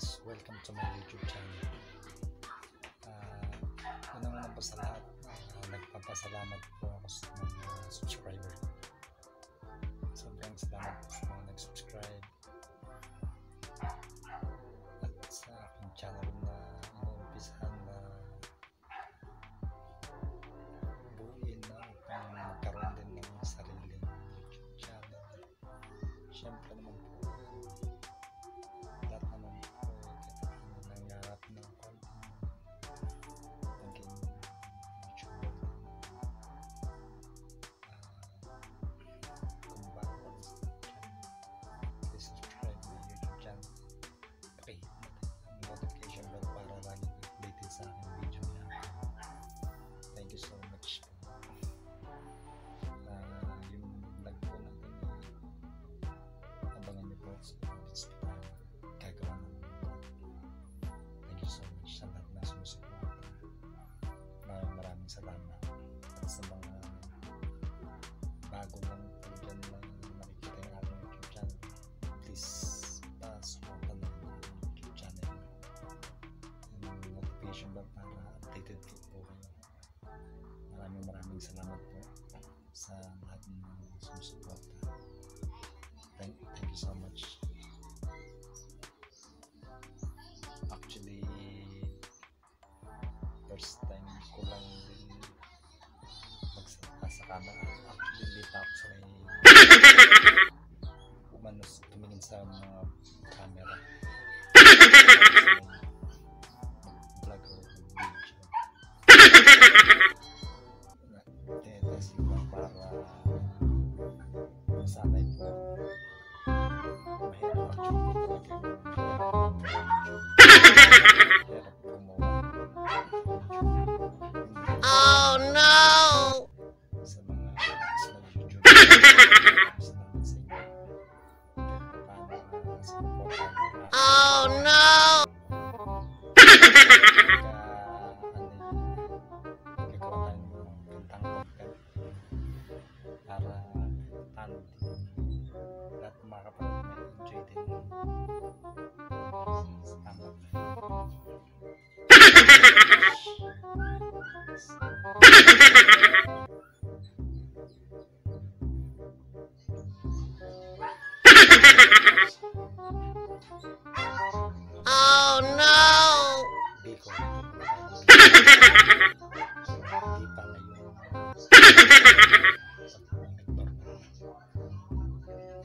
guys, welcome to my YouTube channel. Unang-unang po sa lahat, nagpapasalamat po ako sa mga subscriber. Sobrang salamat po sa mga nag-subscribe at sa aking channel na inuumpisahan na buuin na upang magkaroon din ng sarili YouTube channel. Siyempre naman po notification bell para lagi updated sa aking video na. Thank you so much na yung vlog po natin. Abangan niyo po sa updates na gagawa ng vlog. Thank you so much sa lahat na sumusunod. Maraming salamat sa mga bago ng dyan na nakikita ng ating YouTube channel. Please pa-suporta na para updated po kayo. Maraming salamat po sa lahat ng sumusuporta. Thank you so much. Actually, first time ko lang din sa camera. Actually, hindi pa ako sanay tumingin sa mga camera. Sanay po mahirap actually talaga mahirap gumawa. Oh no, sa mga nag-YouTube salamat sa inyo. Oh no, nagkawa tayo ng kantang podcast para lahat ng mga kapatid na enjoy din sa tamang oh no, di ko di pa ngayon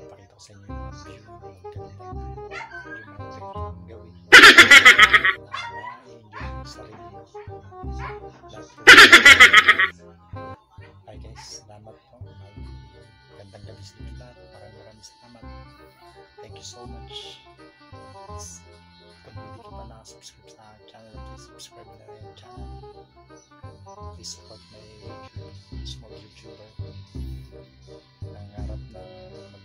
pakita ko sa inyo yung view ng ganda yung hi guys, salamat po, gandang gabi sa inyo lahat, maraming salamat. Thank you so much. Kung hindi ka pa nakasubscribe sa channel, please subscribe na rin yung channel. Please support my small YouTuber. Nangarap na